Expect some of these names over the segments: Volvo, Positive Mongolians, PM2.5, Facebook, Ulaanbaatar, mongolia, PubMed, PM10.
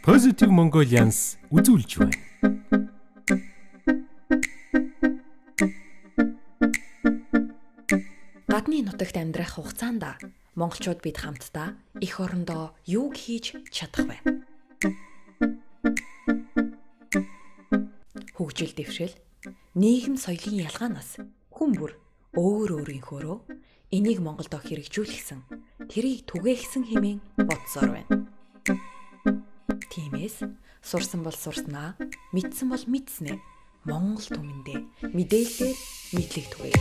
Positive Mongolians үзүүлж байна. Гадны нутагт амьдрах хугацаанд монголчууд бид хамтдаа эх орондоо юуг хийж чадах вэ? Хөгжил дэвшил, нийгэм соёлын ялгаанаас хүн бүр өөр өөрийнхөөрөө энийг Монголд хэрэгжүүлэхсэн, тэрийг түгээхсэн хэмээн бодсоор байна. Тиймээс сурсан бол сурснаа, мэдсэн бол мэдснэ. Монгол түмэндээ мэдээлэлээр мэдлэг түгээе.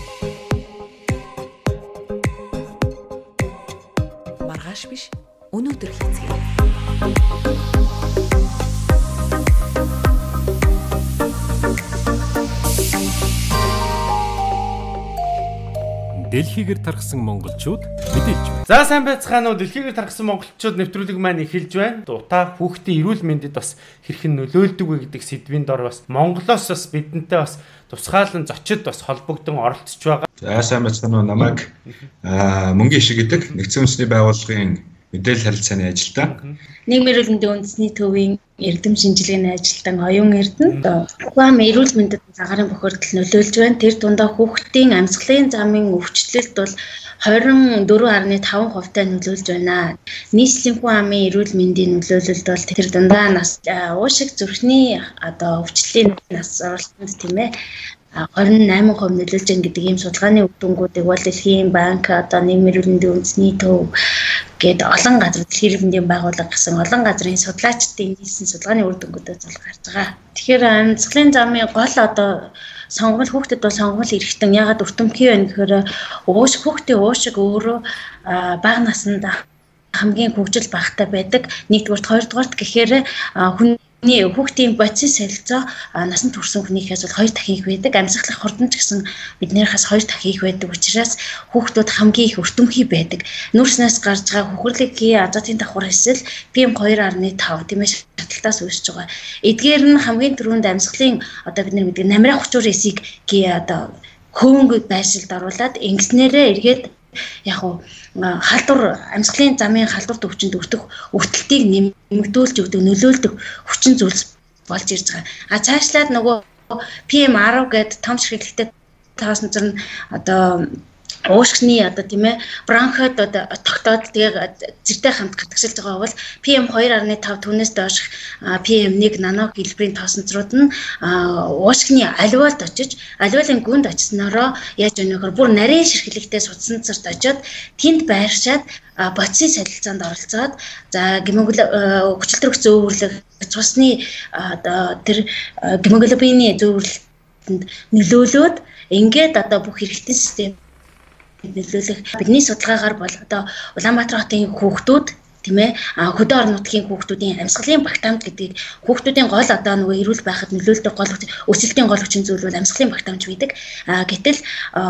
Маргааш биш, өнөөдөр хийцгээе. Дэлхийгээр тархсан монголчууд мэдээж. За сайн байцгаана уу. Дэлхийгээр тархсан монголчууд нэвтрүүлэг маань эхэлж байна. Утаа хүүхдийн эрүүл мэндэд бас хэрхэн нөлөөлдөг вэ гэдэг сэдвийн дор бас Монголоос бас бидэнтэй бас тусгаалan зочид бас холбогдсон оролцож байгаа. За сайн байцгаана уу. Намайг мөнгөний ишиг гэдэг нэгдсэн үндэсний байгууллагын мэдээлэл харилцааны ажилтан. Нийгмийн эрүүл мэндийн үндэсний төвийн эрдэм шинжилгээний ажилтан Оюун Эрдэнэ. Тухайн эрүүл мэндэд загарын бохирдол нөлөөлж байна. Тэр дундаа хүүхдийн амьсгалын замын өвчлөлт бол 24.5%-тай нөлөөлж байна. Нийслэлийн хүн амын эрүүл мэндийн нөлөөлөлт бол тэр дундаа нас уушиг зүрхний өвчлөлийн нас оролцонд тийм ээ 28% нөлөөлж байгаа гэдэг ийм судалгааны үгдүнгүүдийг бол Дэлхийн банк нийгмийн эрүүл мэндийн үндэсний төв гээд олон газар дэлхийн эрдэмтдийн байгууллага гэсэн олон газрын судлаачдын хийсэн судалгааны үр дүнгуудаас бол гарч байгаа. Тэгэхээр амьсгалын замын гол сонгомл хүүхдэд бол сонгомл эрэгтэн ягаад өртөмхий байна гэхээр хүүхдийн уушиг өөрөө бага насндаа хамгийн хөгжил багатай байдаг. 1-р, 2-р гэхээр хүний хүүхдийн бодис солилцоо насанд хүрсэн хүнийхээс бол 2 дахин их байдаг. Амьсгалах хурдан ч гэсэн биднэрээс 2 дахин их байдаг учраас хүүхдүүд хамгийн их өртөмхий байдаг. Нүрснээс гарч байгаа хөхрөлгийн азотын давхар эсвэл PM2.5 тийм ээ шатлалтаас үүсэж байгаа. Эдгээр нь хамгийн түрүүнд амьсгалын бид нар мэддэг намраа хүчээр эсийг хөөнгөд байшилд оруулаад ингэснээрээ эргээд яг халдвар амьсгалын замын халдвар төвчөнд өртөх өвтөлтийг нэмэгдүүлж өгдөг нөлөөлдөг хүчин зүйлс болж ирж байгаа. Цаашлаад нөгөө PM10 гэдэг том ширхэгтэй таас нэр нь уушгины тийм ээ бронхид тогтоод зэртэй хамт гатгшилж байгаа бол PM2.5 түүнээс доош PM1 нано хэлбэрийн тоосонцрууд нь уушгины альвеолд очиж альвеолын гүнд очисноороо яаж өнөөхөр бүр нарийн ширхлэгтэй судсанцарт очиод тэнд байршаад бодисын солилцаанд оролцоод за хүчилтрэх зөөвөрлөг цусны тэр гемоглобиний зөөвөрлөлтөнд нөлөөлөөд ингээд бүх хэрэгтэй систем нөлөөлөх бидний судалгаагаар бол Улаанбаатар хотын хүүхдүүд тийм ээ хөдөө орон нутгийн хүүхдүүдийн амьсгалын багтаамж гэдэг хүүхдүүдийн гол нөгөө эрүүл байхад нөлөөлдөг гол өсөлтийн гол хүчин зүйл бол амьсгалын багтаамж байдаг. Гэтэл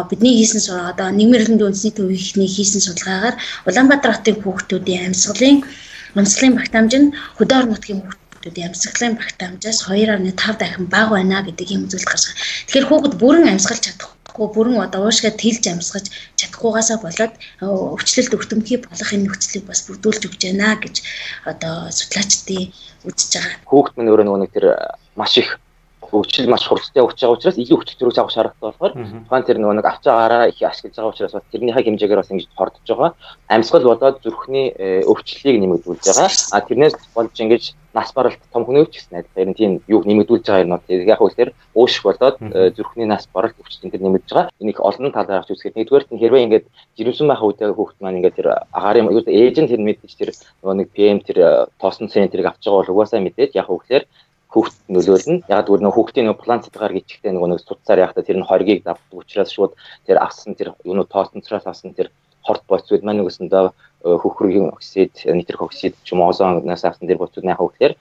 бидний хийсэн нийгмийн эрүүл мэндийн үндэсний төвийнхний хийсэн судалгаагаар Улаанбаатар хотын хүүхдүүдийн амьсгалын багтаамж нь хөдөө орон нутгийн хүүхдүүдийн амьсгалын багтаамжаас 2.5 дахин бага байна гэдэг юм зүйл гарч байгаа. Тэгэхээр хүүхэд бүрэн амьсгалж чадах бүрэн уушгаа тэлж амсгаж чадахгүйгаасаа болоод өвчлөлт өртөмхий болох энэ нөхцөлийг бас бүрдүүлж өгч байна гэж судлаачдын үзэж байгаа. Хүүхд мань өөрөө нэг тэр маш их өвчлөл маш хурдтай өгч байгаа учраас илүү хүч төрөөс авах шаардлагатай болохоор тухайн тэр нэг авч байгаагаараа их ашиглаж байгаа учраас бас тэрнийхээ хэмжээгээр бас ингэж хордож байгаа. Амьсгал болоод зүрхний өвчлөлийг нэмэгдүүлж байгаа. Тэрнээс болж ингэж нас баралт том хүн өвч гэсэн айдаа ер нь тийм юуг нэмэгдүүлж байгаа юм. Яг үл тэр уушиг болоод зүрхний нас баралт өвчлөлт энэ нэмэгдэж байгаа. Энийг олон талаар харж үзэхэд нэгдүгээр нь хэрвээ ингэж жирэмсэн байх үедээ хүүхд маань ингээд тэр агарын ээж нь тэр мэдээж тэр нэг PM тэр тоосон центрийг авч байгаа бол угаасаа мэдээж яг үл тэр хүүхдэд нөлөөлнө. Яг дүүр нөх хүүхдийн нөх план цэдгаар гिचгтэй нэг суцаар яхад тэр нь хоргийг давдаг учраас шууд тэр авсан тэр юунууд тоосонцроос авсан тэр хорт боцууд маань үсэндээ хөхрөгийн оксид, нитрик оксид ч юм уу озоноос авсан тэр боцууд нь яхав гэхээр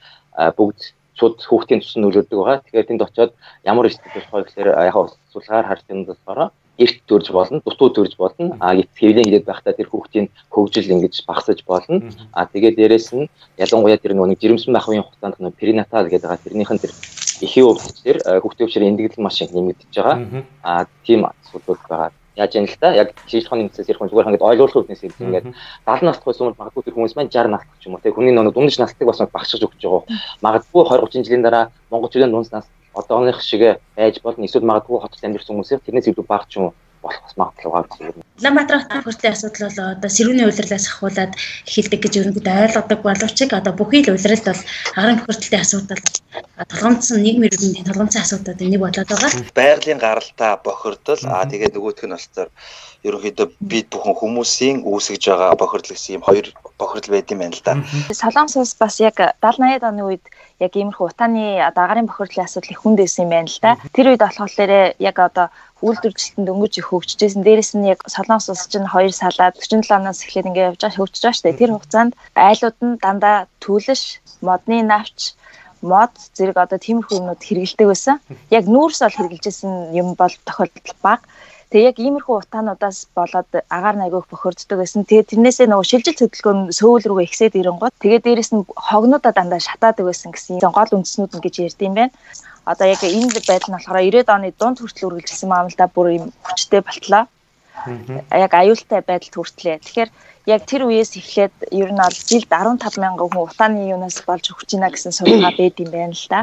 бүгд шууд хүүхдийн төсөнд нөлөөлдөг байгаа. Тэгэхээр тэнд очиод ямар эрсдэл болох вэ гэхээр яхав суулгаар харж байгаа болохоор эрт төрж болно, дутуу төрж болно. Хэвлэн хилээд байхдаа тэр хүүхдийн хөгжил ингэж багасж болно. Тэгээд дээрэс нь ялангуяа тэр нэг жирэмсэн байх үеийн хугацаанд нэг перинатал гэдэг байгаа. Тэрнийх нь тэр эхийн хувьд тэр хүүхдийн өвчнэр эндэгдэл маш их нэмэгдэж байгаа. Тийм асуудал байгаа. яаж яана л та яг шийдэх нь нүцэс ирэх зүгээр ингээд ойлгуулах үднээс ингээд 70 настай хойс юм магадгүй тэр хүмүүс маань 60 настай ч юм уу те хүний нөгөө дүнж настыг бас багшиж өгч байгаа. Магадгүй 20-30 жилийн дараа монголчуудын дүнж нас одооных шиг байж болно. Эсвэл магадгүй хотод амьдэрсэн хүмүүсээр тэрнээс илүү бага ч юм болох бас магадлал байгаа. Улаанбаатар хотын хүртэлх асуудал бол одоо сэрүүний улирлаас ахуулаад эхэлдэг гэж ерөнхийдөө ойлгодог боловч одоо бүхий л улиралд бол агарын хүртэлх асуудал толгомцсон нийгмийн үүдний толгомцсон асуудлуудын нэг болоод байгаа. Байгалийн гаралтай бохирдол тэгээд нөгөөх нь болохоор ерөнхийдөө бид бүхэн хүмүүсийн үүсгэж байгаа бохирдол гэсэн юм хоёр бохирдол байд юм байна л да. Солонгос улс бас яг 70-80-аад оны үед яг иймэрхүү утааны агарын бохирдлын асуудал их хүнд байсан юм байна л да. Тэр үед болохоор яг одоо үйлдвэржилтэнд өнгөж их хөгжижсэн. Дээрээс нь яг Солонгос улс чинь 2 салаад 47 оноос эхлээд ингээд явж байгаа хөгжиж байгаа шүү дээ. Тэр хугацаанд айлууд нь дандаа түлш, модны навч, мод зэрэг одоо тиймэрхүү юмнууд хэрэгэлдэг байсан. Яг нүүрс ол хэрэгжилжсэн юм бол тохиолдол бага. Тэгээ яг иймэрхүү утаануудаас болоод агаар найгуух бохирддог байсан. Тэгээ тэрнээсээ нөгөө шилжил хөдөлгөөн сөүл рүү ихсээд ирэнгууд тэгээ дээрээс нь хогнуудаа дандаа шатаадаг байсан гэсэн гол үндэснүүд нь гэж ярьд юм байна. Одоо яг энэ байдал нь болохоор 90-аад оны дунд хүртэл үргэлжилсэн маамлаа бүр юм хүчтэй болтлоо. Яг аюултай байдалд хүртлээ. Тэгэхээр яг тэр үеэс эхлээд ер нь жилд 15,000 хүн утааны юунаас болж өгч ийна гэсэн судалгаа байд юм байна л да.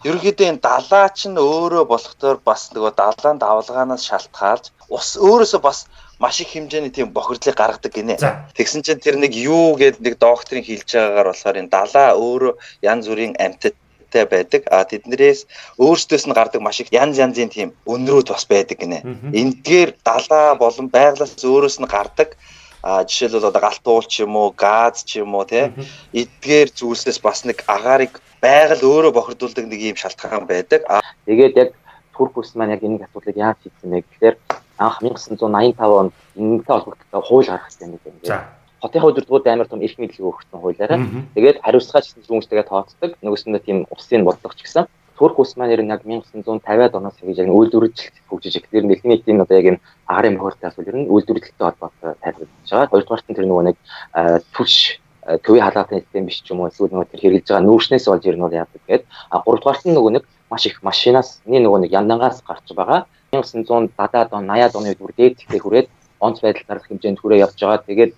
Ерөнхийдөө энэ далаа чинь өөрөө болохдоор бас нөгөө далаанд авалгаанаас шалтгаалж ус өөрөөсөө бас маш их хэмжээний тийм бохирдлыг гаргадаг гинэ. Тэгсэн чинь тэр нэг юу гэдэг нэг докторын хэлж байгаагаар болохоор энэ далаа өөрөө янз бүрийн амьтадтай байдаг. Тэднэрээс өөрсдөөс нь гардаг маш их янз янзын тийм өнрүүд бас байдаг гинэ. Эндгээр далаа болон байгалаас өөрөөс нь гардаг жишээлбэл одоо галт уул ч юм уу, газ ч юм уу тийм эдгээр зүйлсээс бас нэг агаарыг байгаль өөрөө бохирдуулдаг нэг юм шалтгаан байдаг. Тэгээд яг Турк улс маань яг энэ асуудлыг яаж хийсэн бэ гэхээр анх 1985 онд энэтэй холбогдлоо хууль гаргасан юм гэдэг. Хотын хөдөлгөөд амар том эрх мэдлэг өгсөн хуулиараа. Тэгээд хариуцлага гэсэн зүйлстэйгээ тооцдог. Нөгөөсөндөө тийм усын бодлого ч гэсэн Турк улс маань яг 1950-аад оноос эхэлж яг үйлдвэрлэлд хөгжиж эхлээд дэлхийн нийтийн одоо яг энэ агарын бохирдлын асуудал ер нь үйлдвэрлэлтэй холбоотой тайлбарлаж байгаа. Хоёрдугаарт нь тэр нөгөө нэг түлш төвийн халаатын систем биш ч юм уу эсвэл нөгөө тэр хэрэгжилж байгаа нүүрснээс болж ирнэ бол яадаг гэдэг. Гуравдугаарт нь нөгөө нэг маш их машинаас нөгөө нэг яндангаас гарч байгаа. 1970-аад он 80-аад оны үед бүр дээд зэхтэй хүрээд онц байдал гарах хэмжээнд хүрээ явж байгаа. Тэгээд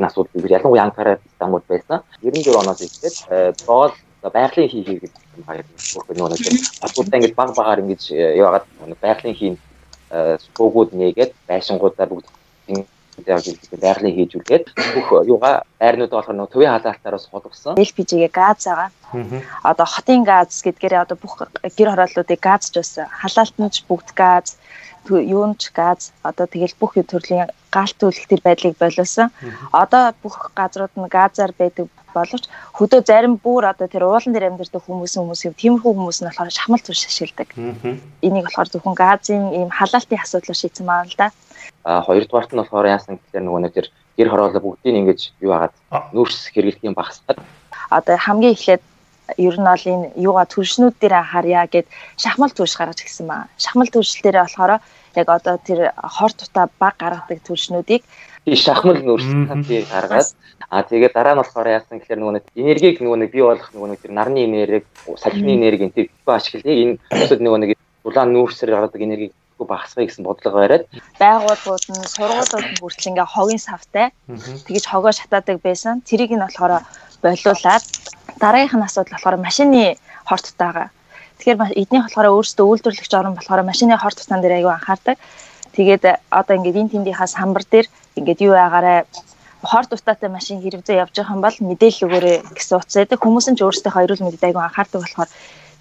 энэ асуудал бүгд ялангуяа Анкара Стамбул байсан. 94 оноос эхлээд боол байгалийн хий хийгээд байгаа юм. Асуудал ингэж баг багаар ингэж яваад байгалийн хий суугууд нэгээд байшингуудаа бүгд байгалийн хийжүүлгээд бүх юугаа байрнуудаа болохоор нөгөө төвийн халаалтаараас холбогдсон. LPG-гээ газ байгаа. Одоо хотын газ гэдгээрээ одоо бүх гэр хорооллуудыг газж байсан. Халаалтнч бүгд газ, юунч газ, одоо тэгэл бүх төрлийн галт үйлдэл байдлыг боловсон. Одоо бүх газрууд нь газаар байдаг боловч хөдөө зарим бүр одоо тэр уулан дээр амьдардаг хүмүүсийн тиймэрхүү хүмүүс нь болохоор шахмал зүйл ашигладаг. Энийг болохоор зөвхөн газын ийм халаалтын асуудлыг шийдсэн маа л да. Хоёрдугаарт нь болохоор яасан гэхээр нөгөө нэг гэр хороолол бүгдийг ингэж юу хагаад нүүрс хэрэглэхийн багасгаад одоо хамгийн эхлээд ер нь ол энэ юугаа түлшнүүд дээр харьяа гэд шахмал түлш гаргаж ирсэн маа. Шахмал түлшил дээр болохоор яг одоо тэр хор тутаа баг гаргадаг түлшнүүдийг шахмал нүүрс татыг гаргаад тэгээд дараа нь болохоор яасан гэхээр нөгөө нэг энергийг нөгөө нэг бий болох нөгөө нэг тэр нарны энергийг салхины энергийн тэр ашиглая энэ төсөл нөгөө нэг улаан нүүрсээр гаргадаг энергийг багасгая гэсэн бодлого бариад байгууллагууд нь сургуулиуд нь хүртэл ингээ хогийн савтай тэгж хогоо шатаадаг байсан. Тэрийг нь болохоор болиулаад дараагийнх нь асуудал болохоор машины хорт таага. Тэгэхээр эдний болохоор өөрсдөө үйлдвэрлэгч орн болохоор машины хорт таан дээр аягүй анхаардаг. Тэгээд одоо ингээ энэ тэндийнхаа самбар дээр ингээ юу байгаарэ хорт утаатай машин хэрэгжээ явж байгаа юм бол мэдээлэл өгөөрэй гэсэн утас байдаг. Хүмүүс нь ч өөрсдөө хоёрул мэддэг аягүй анхаардаг болохоор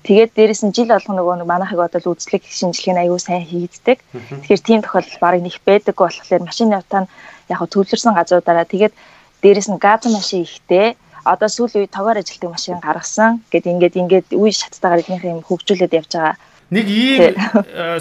тэгээд дээрээс нь жил болгоно нөгөө манайхыг одоо үзлэг шинжилгээг аягүй сайн хийгддэг. Тэгэхээр тийм тохиолдол барыг нэг байдаг болохоор машины утаа нь яг төвлөрсөн газруудаараа тэгээд дээрээс нь газ машин ихтэй одоо сүүлийн үед тоогоор ажилтдаг машин гаргасан гэд ингээд үе шаттайгаар эднийх юм хөгжүүлээд явж байгаа. Нэг ийм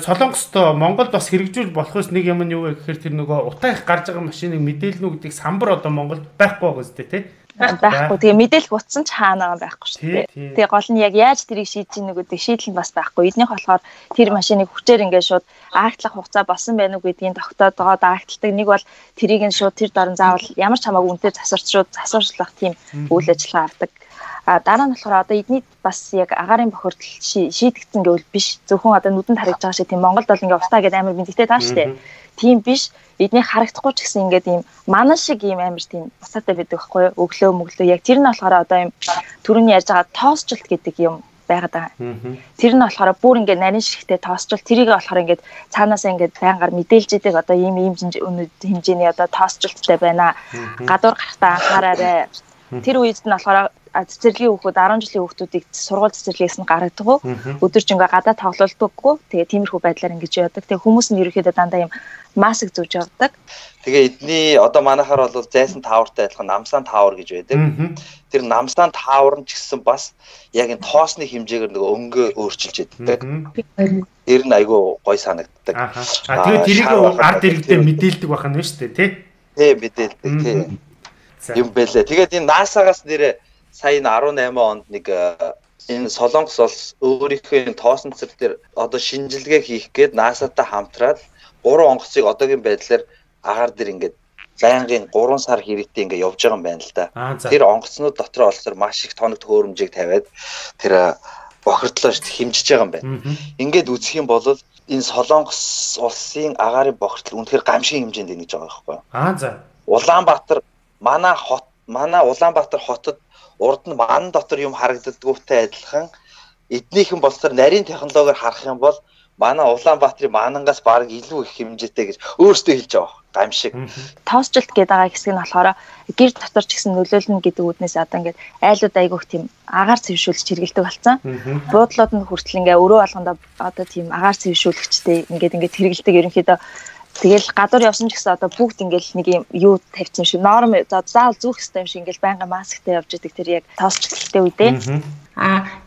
Солонгостой Монголд бас хэрэгжүүл болохос нэг юм нь юу вэ гэхээр тэр нөгөө утаа их гарч байгаа машиныг мэдээлнүү гэдэг самбар одоо Монголд байхгүй байгаа зү тэ. Байхгүй. Тэгээ мэдээлэх утсан ч хаана байхгүй шүү дээ. Тэгээ гол нь яг яаж тэрийг шийдэж гинэ гэдэг шийдэл нь бас байхгүй. Эднийх болохоор тэр машиныг хүчээр ингээд шууд агтлах хугацаа болсон байна уу гэдгийг тогтоодгоо агталдаг. Нэг бол тэрийг нь шууд тэр дорн заавал ямар ч хамаагүй үнэтэй засварчлах тийм үйл ажиллагаа авдаг. дараа нь болохоор одоо эдний бас яг агарын бохирдол шийдэгдсэн гэвэл биш. Зөвхөн одоо нүдэнд харагдж байгаа шиг тийм Монголд бол ингээд устаа гэдэг амар мэддэгтэй таа штэ. Тийм биш. Эдний харагдахгүй ч гэсэн ингээд ийм манаа шиг ийм амар тийм бусаатай байдаг байхгүй юу? Өглөө мөглөө яг тэр нь болохоор одоо ийм төрөний ярьж байгаа тоосчлт гэдэг юм байгаад байгаа. Тэр нь болохоор бүр ингээд нарийн ширхтээ тоосчлт тэрийг болохоор ингээд цаанаасаа ингээд байнгаар мэдээлж идэг одоо ийм ийм хэмжээний одоо тоосчлттай байна. Гадуур гарахтаа анхаараарай. Тэр үед нь болохоор цэцэрлэгийн хүүхдүүд 10 жилийн хүүхдүүдийг сургууль цэцэрлэгээс нь гаргадаг уу өдөрч ингээ гадаа тоглолтдаггүй тэгээ тиймэрхүү байдлаар ингэж яадаг тэгээ хүмүүс нь ерөөхдөө дандаа юм маск зүүж явдаг тэгээ эдний одоо манахаар бол зайсан таавартай адилхан намсан таавар гэж байдаг тэр намсан таавар нь ч гэсэн бас яг энэ тоосны хэмжээгээр нөгөө өнгөө өөрчилж яддаг ер нь айгүй гой санагддаг аа тэгээ тэрийг ард иргэдэд мэдээлдэг байх нь шүү дээ тий мэдээлдэг тий юм бэлээ тэгээд энэ NASA-гаас нэрээ сая 18 онд нэг энэ Солонгос улс өөрийнхөө тоосон цэцэр дээр одоо шинжилгээ хийх гээд NASA-тай хамтраад 3 онгоцыг одоогийн байдлаар агаар дээр ингээд байнгын 3 сар хэрэгтэй ингээд явж байгаа юм байна л да. Тэр онгоцнууд дотор олсоор маш их тоног хөөрөмжийг тавиад тэр бохирдлоо хэмжиж байгаа юм байна. Ингээд үзэх юм бол энэ Солонгос улсын агарын бохирдол үнэхээр гамшигын хэмжээнд байна гэж байгаа байхгүй юу? Улаанбаатар манай Улаанбаатар хотод урд нь ман дотор юм харагддаггүйтэй адилхан эднийхэн болсоор нарийн технологиор харах юм бол манай Улаанбаатарын манангаас бараг илүү их хэмжээтэй гэж өөрсдөө хэлж байгаа. Гамшиг. Тоосчлт гэдэг байгаа хэсэг нь болохоор гэр дотор ч гэсэн нөлөөлнө гэдэг үднээс одоо ингээд айлууд айгүйх тийм агаар цэвшүүлж хэрэгэлдэг болсон. Буудлууд нь хүртэл ингээ өрөө алганда одоо тийм агаар цэвшүүлэгчтэй ингээд хэрэгэлдэг ерөнхийдөө тэгэл гадуур явсан ч гэсэн одоо бүгд ингээл нэг юм юу тавьчихсан шүү. Норм заавал зүүх хэвээр юм шиг ингээл байнга масктай явж идэг тэр яг тоосчлттэй үедээ.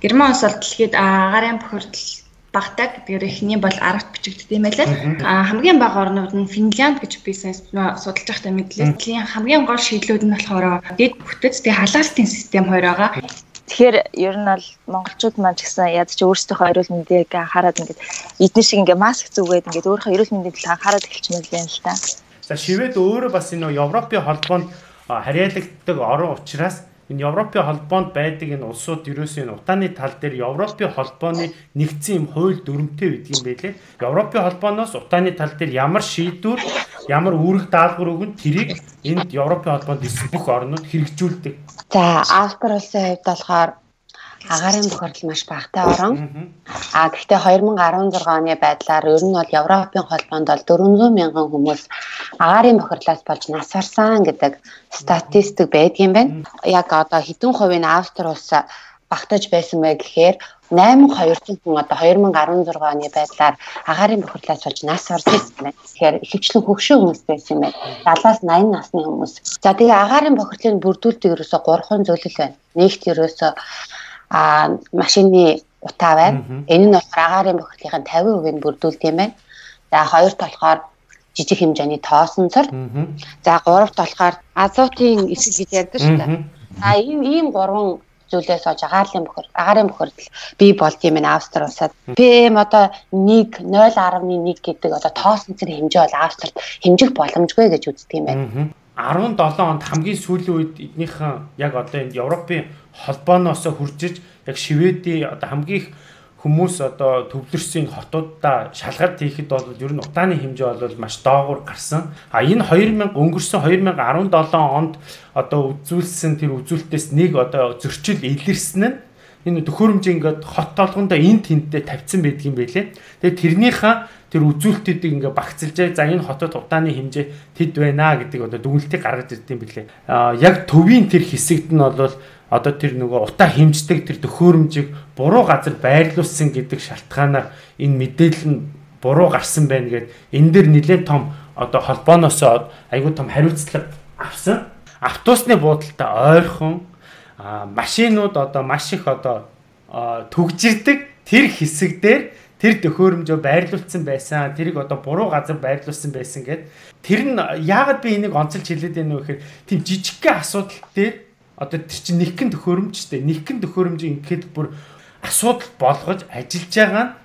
Герман улс дэлхийд агарын бохирдол багтаа гэдгээр эхний бол 10-т бичигдсэн юм байлаа. Хамгийн бага орнууд нь Финланд гэж би судалж байхдаа мэдлээ. Финланд хамгийн гол шийдлүүд нь болохоор дэд бүтэц тэг халаалтын систем хоёр байгаа. Тэгэхээр ер нь бол монголчууд маань ч гэсэн яаж ч өөрсдийнхөө эрүүл мэндийг анхаарад ингээд эдний шиг ингээд маск зүгээд ингээд өөрийнхөө эрүүл мэндийн төлөө анхаарад эхэлчихмээр байна л та. За шивэд өөрөө бас энэ Европын холбоонд харьяалагддаг орн учраас энэ Европын холбоонд байдаг энэ улсууд ерөөсөө энэ утааны тал дээр Европын холбооны нэгдсэн юм хууль дүрмтэй байдаг юм байлээ. Европын холбооноос утааны тал дээр ямар шийдвэр, ямар үүрэг даалгавар өгөн тэрийг энд Европын холбоонд ирсэн бүх орнууд хэрэгжүүлдэг. За Австрали улсын хувьд болохоор агарын бохирдол маш багатай орн. Гэхдээ 2016 оны байдлаар ер нь бол Европын холбоонд бол 400,000 хүмүүс агарын бохирдлоос болж насварсан гэдэг статистик байдгийн байна. Яг одоо хэдэн хувийн Австрали улс багтаж байсан мэй гэхээр 8200 хүн одоо 2016 оны байдлаар агарын бохирдлоос болж нас орсон байна. Тэгэхээр ихэвчлэн хөгшөө хүмүүс байсан юм байна. 70-аас 80 насны хүмүүс. За тэгээ агарын бохирдлыг бүрдүүлдэг ерөөсө 3 зүйл байна. Нэгт ерөөсө машины утаа байна. Энэ нь болохоор агарын бохирдлын 50% нь бүрдүүлдэг юм байна. За хоёрт болохоор жижиг хэмжээний тоосон цар. За гуравт болохоор азотын эсэл гэж ярьдаг шүү дээ. За ийм гурван зүйлээс олж агарын бохирдол бий болд юм байна Австрали улсад. ПМ одоо 0.1 гэдэг одоо тоосон цэрийн хэмжээ бол Австралид хэмжих боломжгүй гэж үздэг юм байна. 17 онд хамгийн сүүлийн үед эднийхэн яг одоо энэ Европын холбооноос хуржиж яг Шведийн одоо хамгийн их хүмүүс одоо төвлөрсөн хотуудаа шалгалт хийхэд бол ер нь утааны хэмжээ бол маш доогуур гарсан. Энэ 2000 өнгөрсөн 2017 онд одоо үзүүлсэн тэр үзүүлэлтээс нэг одоо зөрчил илэрсэн нь энэ төхөөрөмж ингээд хот толгондоо энд тэнддээ тавьсан байдгийн байлээ. Тэгээ тэрнийхээ тэр үзүүлэлтүүдийг ингээд багцэлжээ. За энэ хотод утааны хэмжээ тэд байна гэдэг одоо дүгнэлтийг гаргаж ирдэм билээ. Яг төвийн тэр хэсэгт нь бол одоо тэр нөгөө утаа хэмждэг тэр төхөөрөмжийг буруу газар байрлуулсан гэдэг шалтгаанаар энэ мэдээлэл нь буруу гарсан байна гэд энэ дэр нэлээд том одоо холбооноос айгүй том хариуцлага авсан. Автобусны буудалтай ойрхон машинууд одоо маш их одоо төгжирдэг тэр хэсэг дээр тэр төхөөрөмжөө байрлуулсан байсан. Тэрийг одоо буруу газар байрлуулсан байсан гэд тэр нь яагаад би энийг онцолж хэлээд байна вэ гэхээр тийм жижигхэн асуудал дээр одоо тэр чинь нэгхэн төхөөрөмж шүү дээ. Нэгхэн төхөөрөмж ингээд бүр асуудал болгож ажиллаж байгаа нь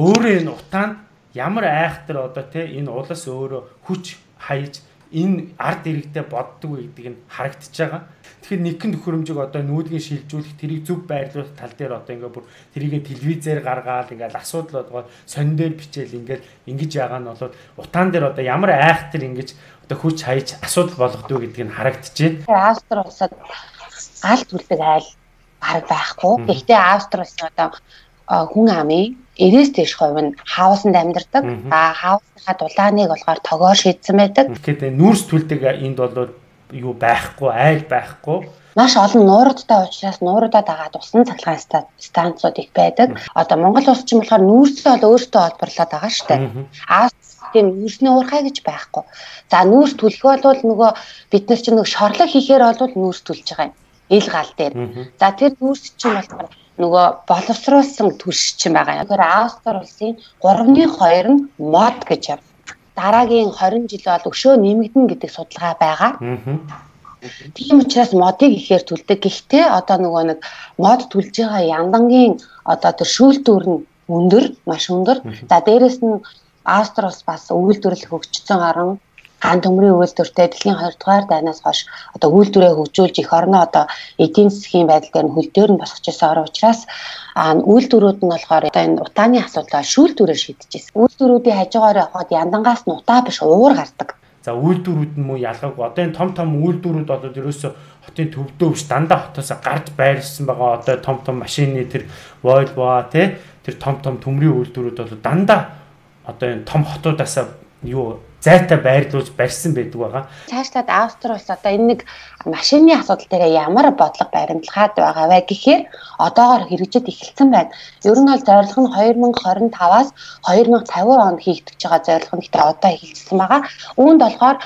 өөрөө энэ утаанд ямар айхтар одоо энэ улс өөрөө хүч хаяж энэ ард иргэдэд боддог гэдэг нь харагдаж байгаа. Тэгэхээр нэгэн төхөөрөмжийг одоо нүүдгийн шилжүүлэх тэрийг зөв байрлуулах тал дээр одоо ингээ бүр тэрийгэ телевизээр гаргаад ингээл асуудал болоод сонин дээр бичээл ингээл ингэж байгаа нь болоод утаан дээр одоо ямар айхтар ингэж одоо хүч хаяж асуудал болгодог гэдэг нь харагдаж байна. Австри улсад аль төрлийн айл бараг байхгүй. Гэхдээ Австри улс нь одоо хүн амын эрээс дээш хувь нь хаусанд амьдардаг. А хаусныхаа дулааныг болохоор тогоор шийдсэн байдаг. Тэгэхээр нүүрс төлдөг энд бол юу байхгүй, айл байхгүй. Маш олон нуурдтай учраас нуурдаа дагаад усан цалгаан станцууд их байдаг. Одоо Монгол улс чинь болохоор нүүрсээ бол өөртөө олборлоод байгаа шүү дээ. Австрийн нүүрсний уурхай гэж байхгүй. За нүүрс төлөх бол нөгөө бид нар чинь нөгөө шорлог хийхээр бол нүүрс төлж байгаа юм. Ил гал дээр. За тэр нүүрс чинь болохоор нөгөө боловсруулсан төрш чинь байгаа. Тэгэхээр Австри улсын 3.2 нь мод гэж яв. Дараагийн 20 жил бол өшөө нэмэгдэн гэдэг судалгаа байгаа. Тийм учраас модыг ихээр төлдөг. Гэхдээ одоо нөгөө нэг мод төлж байгаа яндангийн одоо тэр шүүлтүүр нь өндөр, маш өндөр. За дээрэс нь Австри улс бас үйлдвэрлэл хөгжсөн орн. Хан төмрийн үйлдвэртэй дэлхийн 2 дугаар дайнаас хойш одоо үйлдвэрээ хөгжүүлж эх орноо одоо эдийн засгийн байдал дээр нь хөлдөөр нь босгож байгаа орн учраас үйлдвэрүүд нь болохоор одоо энэ утааны асуудлаа шүүлдвэрээр шийдэж байгаа. Үйлдвэрүүдийн хажуугаар явахад яндангаас нь утаа биш уур гардаг. За үйлдвэрүүд нь муу ялгааг одоо энэ том үйлдвэрүүд одоо ерөөсөө хотын төвдөөвч дандаа хотоос гарч байрлсан байгаа. Одоо том машины тэр Volvo тэр том төмрийн үйлдвэрүүд бол дандаа одоо энэ том хотуудаас юу зайтай байрлуулж барьсан байдаг байгаа. Цаашлаад Австри улс одоо энэ нэг машины асуудал дээр ямар бодлого баримтлахад байгаа вэ гэхээр одоогоор хэрэгжиж эхэлсэн байна. Ер нь бол зорилго нь 2025-аас 2050 онд хийгдэж байгаа зорилго нэгтэй одоо эхэлсэн байгаа. Үүнд болохоор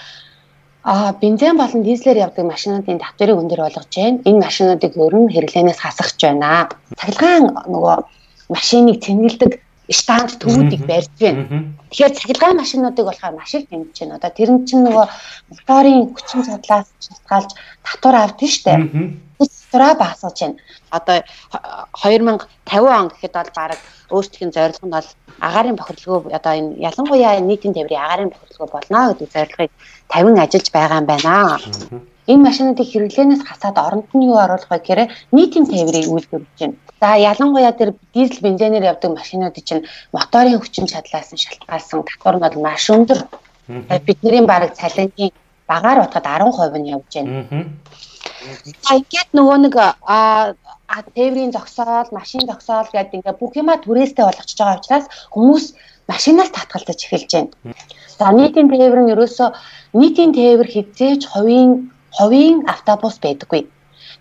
бензин болон дизелээр явдаг машинуудын татварыг өндөр болгож байна. Энэ машинуудыг өрн хэрэглэнээс хасахж байна. Цахилгаан нөгөө машиныг цэнгэлдэг штанд төвүүдийг барьж байна. Тэгэхээр цахилгаан машинуудыг болохоор маш их хэмжиж байна. Одоо тэр нь чинь нөгөө моторын хүчин чадлаас шалтгаалж татвар авдаг шүү дээ. Татвараа багасгаж байна. Одоо 2050 он гэхэд бол бараг өөрсдийн зорилго нь бол агаарын бохирлгоо одоо энэ ялангуяа нийтийн тээврийн агаарын бохирлгоо болно гэдэг зорилгыг 50 ажиллаж байгаа юм байна. Энэ машинуудыг хэрэглэнээс хасаад оронд нь юу оруулах вэ гэхээр нийтийн тээврийг үйлдвэрлэж байна. За ялангуяа тэр дизель бензинээр явдаг машинууд чинь моторын хүчин чадлаас нь шалтгаалсан татвар нь бол маш өндөр. Бидний бараг цалингийн багаар утгад 10% нь явж байна. За ингээд нөгөө нэг тээврийн зогсоол, машин зогсоол гэдэг ингээд бүх юма түрээстэй болгочихж байгаа учраас хүмүүс машинаас татгалзаж эхэлж байна. За нийтийн тээвэр нь ерөөсөө нийтийн тээвэр хэзээч хувийн автобус байдаггүй.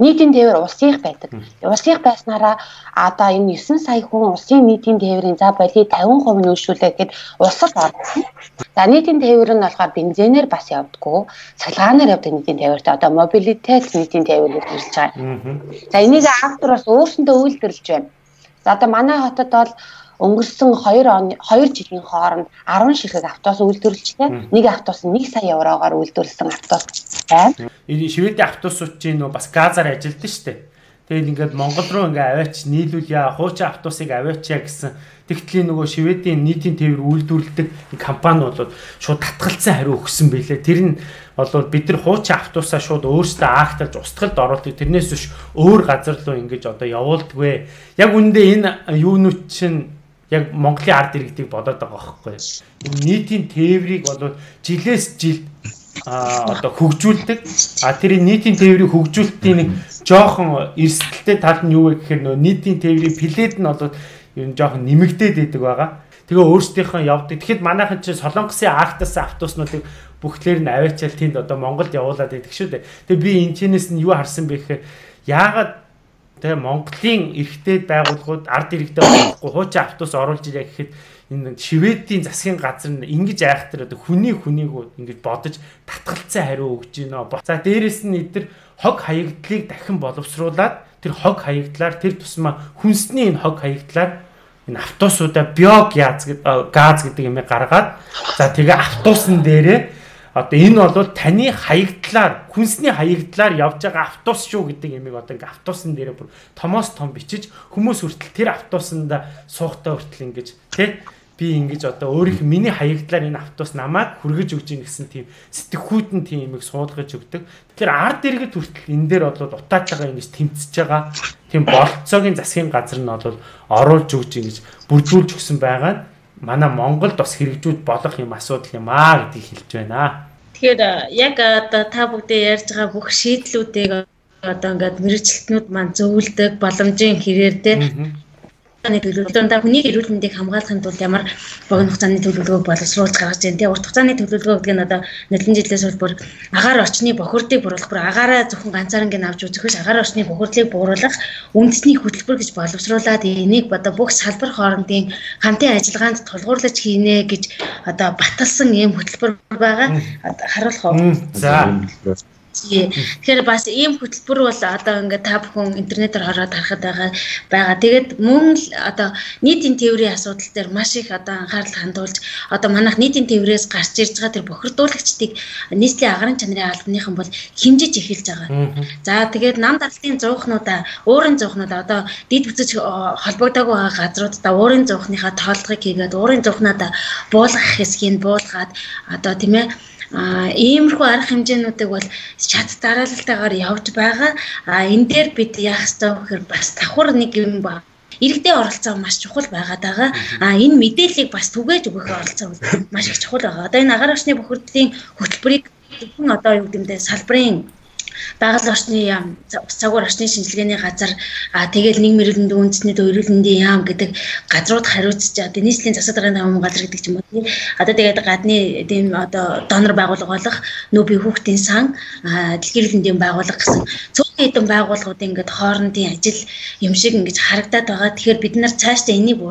Нийтийн тээвэр улсын байдаг. Улсын байснараа одоо энэ 9 сая хүн улсын нийтийн тээврийн за болий 50% нөөшүүлэх гэд улсад орсон. За нийтийн тээвэр нь болохоор бензинээр бас явдаггүй. Цалгаанаар явдаг нийтийн тээвэрт одоо мобилитет нийтийн тээвэр гэж хэлж байгаа. За энийг Австри бас өөрсөндөө үйлдвэрлэж байна. За одоо манай хотод бол өнгөрсөн 2 жилийн хооронд 10 ширхэг автобус үйлдвэрлэжтэй. Нэг автобус 1 сая евроор үйлдвэрлсэн автобус байна. Энэ Шведийн автобусууд чинь бас газар ажилладаг шүү дээ. Тэгээд ингээд Монгол руу ингээ аваач нийлүүлээ, хуучин автобусыг аваачаа гэсэн тэгтлийн нөгөө Шведийн нийтийн тээвэр үйлдвэрлэдэг компани болоод шууд татгалцсан хариу өгсөн байлээ. Тэр нь болоод бид нар хуучин автобусаа шууд өөрсдөө аахтарж устгалд оруулдаг. Тэрнээс биш өөр газар руу ингэж одоо явуулдаг вэ. Яг үүндээ энэ юунууд чинь яг Монголын ард иргэдийг бодоод байгаа байхгүй. Нийтийн тээврийг бол жилээс жилд одоо хөгжүүлдэг. Тэр нийтийн тээврийг хөгжүүлэлтийн нэг жоохон эрсдэлтэй тал нь юу вэ гэхээр нийтийн тээврийн плед нь бол юм жоохон нэмэгдээд идэг байгаа. Тэгээ өөрсдийнхөө явдаг. Тэгэхэд манайхан чинь Солонгосын Арктас автобуснуудыг бүгдлэр нь аваачаал тэнд одоо Монголд явуулаад идэг шүү дээ. Тэгээ би энэ чэнээс нь юу харсан бэ гэхээр яагаад тэ Монголын эрхтэй байгууллагууд ард иргэдэд болохгүй хуучин автобус оруулж ирэх гэхэд энэ Шведийн засгийн газар нь ингэж айхтар одоо хүнийг ингэж бодож татгалцсан хариу өгж гинэ. За дээрэс нь эдгээр хог хаягдлыг дахин боловсруулад тэр хог хаягдлаар тэр тусмаа хүнсний энэ хог хаягдлаар энэ автобусудаа биогаз гэдэг юм гаргаад за тэгээ автобусн дээрээ одоо энэ бол таны хаягдлаар хүнсний хаягдлаар явж байгаа автобус шүү гэдэг ямиг одоо ингээ автобусан дээрээ бүр томоос том бичиж хүмүүс хүртэл тэр автобусанда суугтаа хүртэл ингэж тий би ингэж одоо өөрийнх миний хаяагдлаар энэ автобус намайг хүргэж өгч ийн гэсэн тийм сэтгхүүтэн тийм юм их суулгаж өгдөг. Тэгэхээр ард иргэд хүртэл энэ дээр бол утаатайгаа ингэж тэмцэж байгаа. Тийм болцоогийн засгийн газар нь бол оруулж өгч ингэж бүрдүүлж өгсөн байгаа. Манай Монголд бас хэрэгжүүлж болох юм асуудал юм аа гэдгийг хэлж байна. Тэгэхээр яг одоо та бүдээ ярьж байгаа бүх шийдлүүдийг одоо ингээд мэрэгчлэтнүүд маань зөвлөдөг боломжийн хэрээр те төлөвлөгөөнд хүний эрүүл мэндийг хамгаалахын тулд ямар богино хугацааны төлөвлөгөө боловсруулж гаргаж байна те урт хугацааны төлөвлөгөө гэдэг нь одоо нэлен жилээс хойш агаар орчны бохирдлыг бууруулах бүр агаараа зөвхөн ганцаарнгийн авч үзэхгүйс агаар орчны бохирдлыг бууруулах үндэсний хөтөлбөр гэж боловсруулад энийг одоо бүх салбар хоорондын хамтын ажиллагаанд тулгуурлаж хийнэ гэж одоо баталсан ийм хөтөлбөр байгаа харуулах уу. За тэгэхээр бас ийм хөтөлбөр бол одоо ингээд та бүхэн интернетээр хараад харахад байгаа. Тэгээд мөн л одоо нийтийн тээврийн асуудал дээр маш их одоо анхаарал хандуулж одоо манайх нийтийн тээврээс гарч ирж байгаа тэр бохирдуулагчдыг нийслэлийн агарын чанарын албаныхан бол хэмжиж эхэлж байгаа. За тэгээд нам даралтын зуухнуудаа, уурын зуухнуудаа одоо дид үзэж холбогдоогүй байгаа газруудаа уурын зуухныхаа тооллогыг хийгээд уурын зуухнуудаа буулгах хэсгийг буулгаад одоо тийм ээ иймэрхүү арга хэмжээнүүдийг бол чад дараалалтаагаар явж байгаа. Энэ дээр бид яах ёстой вэ гэхээр бас давхар нэг юм байна. Иргэдийн оролцоо маш чухал байгаад байгаа. Энэ мэдээллийг бас түгээж өгөх оролцоо маш их чухал байгаа. Одоо энэ агаар орчны бохирдлын хөтөлбөрийг зөвхөн одоо юу гэмдээ салбарын байгаль орчны яам, цагуур орчны шинжилгээний газар, тэгэл нийгмийн эрүүл мэндийн үндэсний эрүүл мэндийн яам гэдэг газрууд хариуцж байгаа. Нийслэлийн засаг дарганы давуу газар гэдэг ч юм уу. Одоо тэгээд гадны тийм одоо донор байгууллага болох Нөбий хүүхдийн сан, дэлхийн эрүүл мэндийн байгууллага гэсэн цөөн хэдэн байгууллагууд ингээд хоорондын ажил юм шиг ингээд харагдаад байгаа. Тэгэхээр бид нар цаашдаа энийг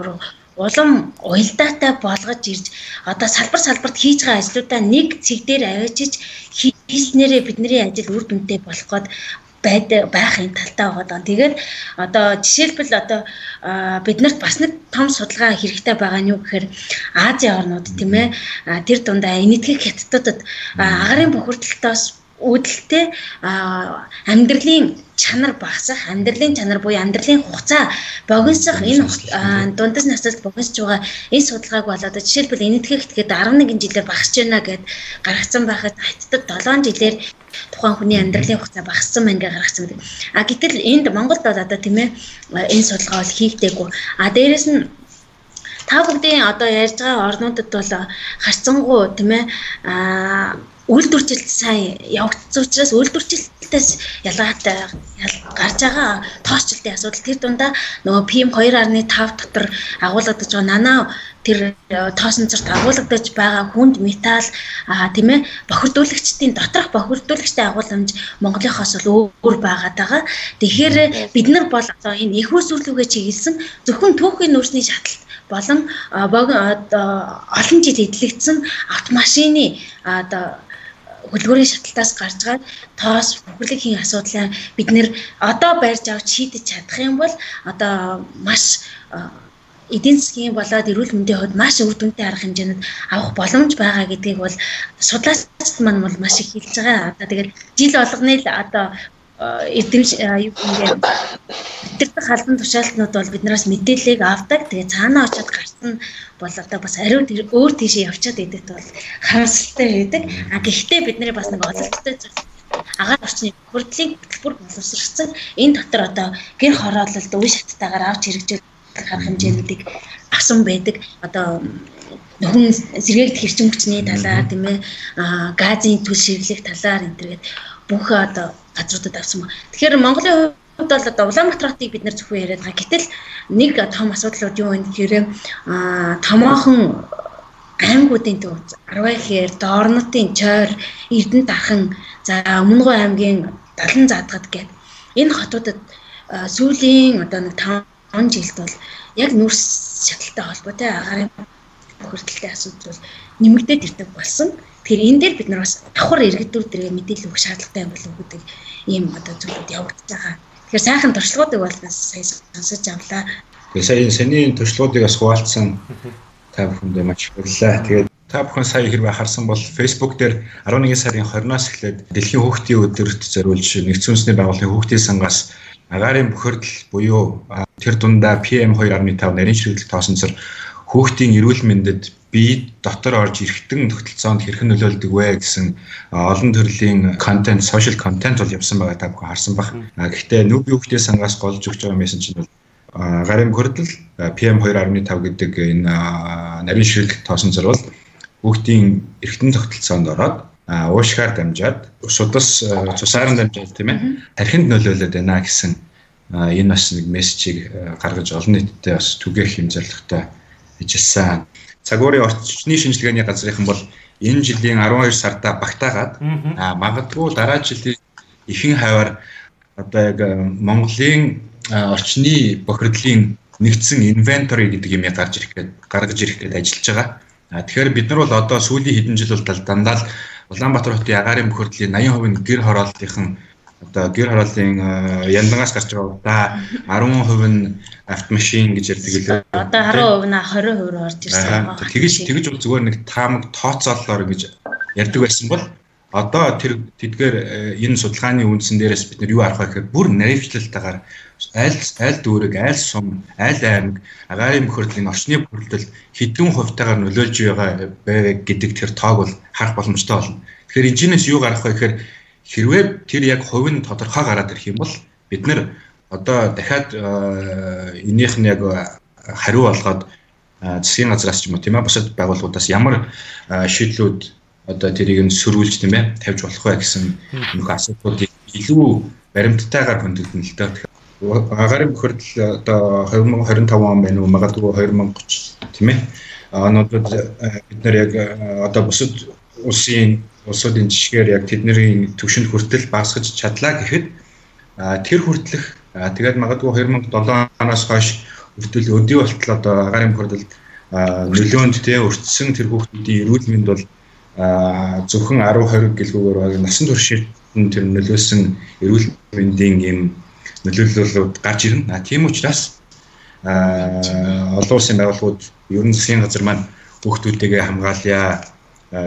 улам уялдаатай болгож ирж одоо салбар салбарт хийж байгаа ажлуудаа нэг цэг дээр аваачиж хийснээрээ бидний ажил үр дүнтэй болох гээд байхын талтай байгаа. Тэгээд одоо жишээлбэл одоо биднэрт бас нэг том судалгаа хэрэгтэй байгаа нь юу гэхээр Азийн орнууд тийм ээ тэр дундаа энэтхэг хятадуудад агарын бохирдлтоос үүдэлтэй амьдралын чанар багасах, амьдралын чанар буюу амьдралын хугацаа богиносох энэ дундас насалт богиносж байгаа энэ судалгааг бол одоо жишээлбэл энэтхэгт гээд 11 жилээр багасж байна гэд гаргацсан байхад хятадд 7 жилээр тухайн хүний амьдралын хугацаа багассан байна гэж гаргацсан гэдэг. Гэтэл энд Монголд бол одоо тийм ээ энэ судалгаа бол хийгдээгүй. Дээрэс нь та бүдийн одоо ярьж байгаа орнуудад бол харцангуй тийм ээ үйлдвэрчлэлт сайн явагдсан учраас үйлдвэрчлэлтээс ялгаатай гарч байгаа тоосчлтын асуудал тэр дундаа нөгөө PM 2.5 дотор агуулгадж байгаа нанаа тэр тоосон зэрт агуулгадж байгаа хүнд металл тийм ээ бохирдуулагчдын доторх бохирдуулагчтай агуулмж Монголынхоос бол өөр байгаад байгаа. Тэгэхээр бид нар бол одоо энэ их усүлүүгээ чиглэсэн зөвхөн түүхийн нөөцний шатлалт болон олон жил эдлэгдсэн автомашины одоо хөдөлгөөрийн шатлалтаас гарч байгаа тоос бохирлагын асуудлаа бид нэр одоо барьж авч шийдэж чадах юм бол одоо маш эдийн засгийн болоод эрүүл мэндийн хувьд маш өв дүнтэй арга хэмжээнд авах боломж байгаа гэдгийг бол судлаачид маань бол маш их хэлж байгаа. Одоо тэгэл жил болгоны л одоо эдгэрдэг халдан тушаалтнууд бол биднээс мэдээллийг авдаг. Тэгээ цаанаа очиад гарсан бол одоо бас ариун өөр тийшээ явчаад идэгт бол харамсалтай байдаг. Гэхдээ бид нэр бас нэг ололттой зүйл агаар орчны бохирдлыг бүр боловсруулсан энэ дотор одоо гэр хороололд үе шаттайгаар авч хэрэгжүүлэх арга хэмжээнүүдийг авсан байдаг. Одоо нөхөн сэргээгдэх эрчим хүчний талаар тийм ээ газын түл шивлэх талаар энэ төргээд бүх одоо газруудад авсан ба. Тэгэхээр Монголын хувьд бол одоо Улаанбаатар хотыг бид нэр зөвхөн яриад байгаа. Гэтэл нэг том асуудлууд юу вэ гэхээр томоохон аймагуудын төв Арвайхээр, Доорнотын Чойр, Эрдэнэ Дархан, за Өмнөгов аймгийн Далан Заадгад гээд энэ хотуудад сүүлийн одоо нэг 5 жилд бол яг нүүрс шатлалтай холбоотой агарын бохирдлтын асуудал нэмэгдээд ирдэг болсон. Тэгэхээр энэ дээр бид нар бас давхар иргэдүүдэрэг мэдээлэл өгөх шаардлагатай юм болов уу гэдэг ийм одоо зүйлүүд явагдаж байгаа. Тэгэхээр сайхан туршлагуудыг бол бас сая сонсож авлаа. Тэгээ сая энэ саний туршлагуудыг бас хуваалцсан та бүхэндээ маш их баярлалаа. Тэгээд та бүхэн сая хэрвээ харсан бол Facebook дээр 11 сарын 20-наас эхлээд Дэлхийн хүүхдийн өдөрт зориулж нэгдсэн үндэсний байгууллагын хүүхдийн сангаас агарын бохирдол буюу тэр дундаа PM 2.5 нарийн ширхэг тоосон зэрэг хүүхдийн эрүүл мэндэд би дотор орж эрхтэн нөхцөлцөөнд хэрхэн нөлөөлдөг вэ гэсэн олон төрлийн контент, social content бол явсан байгаа та бүхэн харсан баг. Гэхдээ нүби хүүхдээ сангаас голж өгч байгаа мессеж нь бол гарын хөрдөл PM2.5 гэдэг энэ нарийн ширхэг тоосон зурвал хүүхдийн эрхтэн тогтолцоонд ороод уушгаар дамжаад усудас цусаар дамжаад тийм ээ тархинд нөлөөлөд байна гэсэн энэ бас нэг мессежийг гаргаж олон нийтэд бас түгээх юм зорилготой ажилласан. Цагуурийн орчны шинжилгээний газрынхан бол энэ жилийн 12 сарда багтаагаад магадгүй дараа жилийн ихэнх хавар одоо яг Монголын орчны бохирдлын нэгдсэн инвентори гэдэг юм яа гаргаж ирэх гэдэг ажиллаж байгаа. Тэгэхээр бид нар бол одоо сүүлийн хэдэн жил бол дандаа л Улаанбаатар хотын агарын бохирдлын 80% гэр хорооллынхын одоо гэр хорооллын яндангаас гарч байгаа удаа 10% нь автомашин гэж ярьдаг л одоо 10% нь 20% орж ирсэн байна. Тэгэж бол зүгээр нэг таамаг тооцооллоор гэж ярьдаг байсан бол одоо тэр тэдгээр энэ судалгааны үндсэн дээрээс бид нар юу харах вэ гэхээр бүр наривчлалтаагаар аль дүүрэг, аль сум, аль аймаг агарын бохирдлын орчны бүрэлдэхүүн хэдэн хувьтайгаар нөлөөлж байгаа гэдэг тэр тоог бол харах боломжтой болно. Тэгэхээр энэчнээс юу гарах вэ гэхээр хэрвээ тэр яг хувийн тодорхой гараад ирэх юм бол бид нар одоо дахиад энийх нь яг хариу олгоод засгийн газраас ч юм уу тийм ээ бусад байгууллагуудаас ямар шийдлүүд одоо тэрийг нь сөрүүлж тийм ээ тавьж болох вэ гэсэн нөх асуудлуудыг илүү баримттайгаар хөндөгдөн л дээ. Агарын бохирдол одоо 2025 он байна уу магадгүй 2030 тийм ээ онодод бид нар яг одоо бусад улсын жишгээр яг тэдний төвшөнд хүртэл багсгаж чадлаа гэхэд тэр хүртлэх тэгээд магадгүй 2007 оноос хойш хүртэл өдөө болтол одоо агарын бохирдол нөлөөнд тийм өртсөн тэр хүүхдүүдийн эрүүл мэнд бол зөвхөн 10-20 гэлгүүгээр баг насан туршид тэр нөлөөсөн эрүүл мэндийн юм нөлөөллүүд гарч ирнэ. Тийм учраас олон улсын байгууллагууд ерөн засгийн газар маань хүүхдүүдтэйгээ хамгаалъя.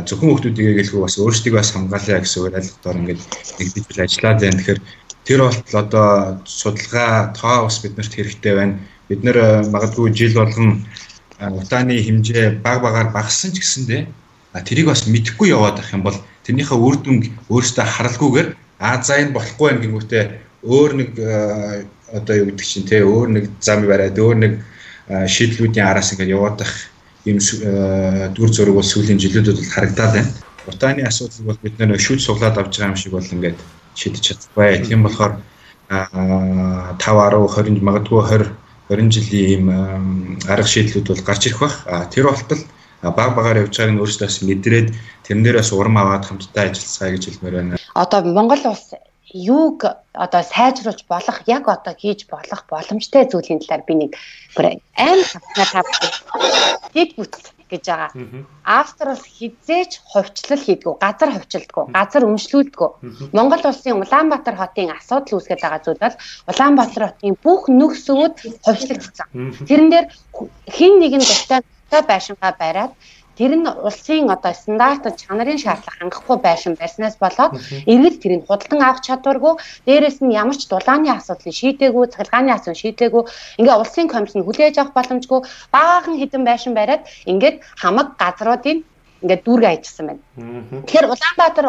Зөвхөн хүүхдүүдтэйгээ гэлгүй бас өөрсдийг бас хамгаалъя гэсэн үгээр аль хэдийн ингэж нэгдэж ажиллаад байна. Тэгэхээр тэр болтол одоо судалгаа тоо бас биднэрт хэрэгтэй байна. Бид нэр магадгүй жил болгон утааны хэмжээ баг багаар багассан ч гэсэндээ тэрийг бас мэдхгүй яваад ах юм бол тэрнийхээ үр дүнг өөрөөсөө харалгүйгээр за энэ болохгүй юм гингүүтээ өөр нэг одоо юу гэдэг чинь те өөр нэг зам бариад өөр нэг шийдлүүдийн араас ингээд яваад ах юм дүр зураг бол сүүлийн жилүүдэд бол харагдаад байна. Утааны асуудал бол бид нэр шүүж суглаад авч байгаа юм шиг бол ингээд шийдэж чадахгүй. Тийм болохоор 5 10 20 магадгүй 20 жилийн ийм арга шийдлүүд бол гарч ирэх бах. Тэр болтол баг багаар явж байгааг нь өөрсдөө мэдрээд тэрнээрээс урам аваад хамтдаа ажилласаа гэж хэлмээр байна. Одоо Монгол улс юуг одоо сайжруулж болох, яг одоо хийж болох боломжтой зүйлийн талаар би нэг аим хавцаа хэд бүтс гэж байгаа. Австрал хизээч хувьчлал хийдгүү, газар хувьчилдгүү, газар өмчлүүлдгүү. Монгол улсын Улаанбаатар хотын асуудал үүсгэж байгаа зүйл бол Улаанбаатар хотын бүх нөхцөлүүд хувьчлагдсан. Тэрэн дээр хэн нэгэн гутаа байшингаа бариад тэр нь улсын одоо стандарт чанарын шаардлага хангахгүй байшин барьснаас болоод эргэл тэр нь худалдан авах чадваргүй, дээрэс нь ямар ч дулааны асуудлыг шийдээгүй, цахилгааны асуудлыг шийдээгүй, ингээ улсын комисс нь хүлээж авах боломжгүй баахан хэдэн байшин бариад ингээд хамаг газруудын ингээд дүүрэг ажилласан байна. Тэгэхээр Улаанбаатар